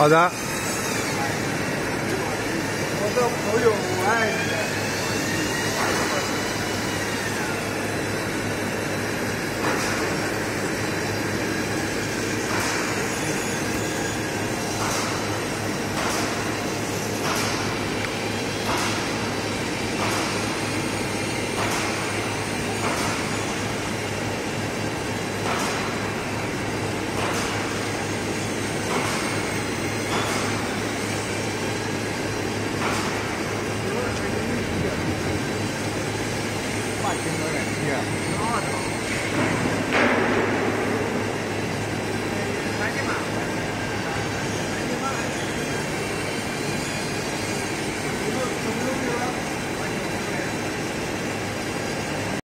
好的。我说朋友，我爱你。